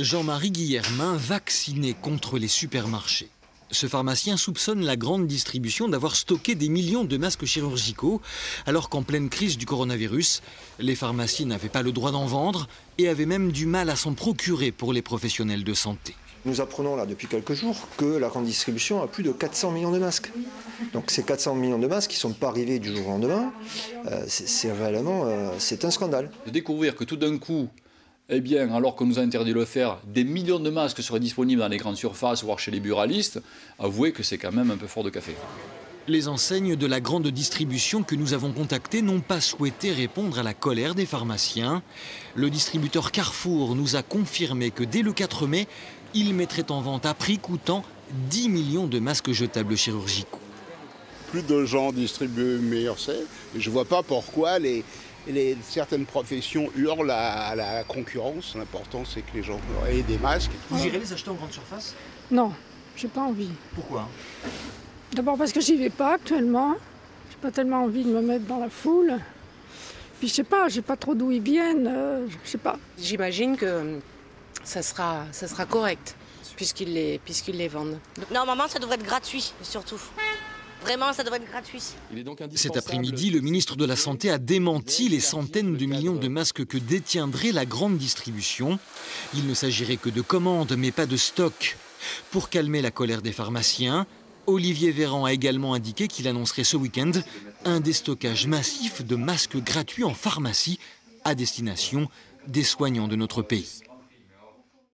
Jean-Marie Guillermin, vacciné contre les supermarchés. Ce pharmacien soupçonne la grande distribution d'avoir stocké des millions de masques chirurgicaux, alors qu'en pleine crise du coronavirus, les pharmacies n'avaient pas le droit d'en vendre et avaient même du mal à s'en procurer pour les professionnels de santé. Nous apprenons là depuis quelques jours que la grande distribution a plus de 400 millions de masques. Donc ces 400 millions de masques qui ne sont pas arrivés du jour au lendemain, c'est réellement un scandale. De découvrir que tout d'un coup, eh bien, alors qu'on nous a interdit de le faire, des millions de masques seraient disponibles dans les grandes surfaces, voire chez les buralistes, avouez que c'est quand même un peu fort de café. Les enseignes de la grande distribution que nous avons contactées n'ont pas souhaité répondre à la colère des pharmaciens. Le distributeur Carrefour nous a confirmé que dès le 4 mai, il mettrait en vente à prix coûtant 10 millions de masques jetables chirurgicaux. Plus de gens distribuent, meilleur c'est. Je ne vois pas pourquoi certaines professions hurlent à la concurrence. L'important, c'est que les gens aient des masques. Vous irez les acheter en grande surface? Non, j'ai pas envie. Pourquoi? D'abord parce que j'y vais pas actuellement. J'ai pas tellement envie de me mettre dans la foule. Puis je sais pas, j'ai pas trop d'où ils viennent. Je sais pas. J'imagine que ça sera correct puisqu'ils les vendent. Normalement, ça devrait être gratuit, surtout. Vraiment, ça devrait être gratuit. Cet après-midi, le ministre de la Santé a démenti les centaines de millions de masques que détiendrait la grande distribution. Il ne s'agirait que de commandes, mais pas de stock. Pour calmer la colère des pharmaciens, Olivier Véran a également indiqué qu'il annoncerait ce week-end un déstockage massif de masques gratuits en pharmacie à destination des soignants de notre pays.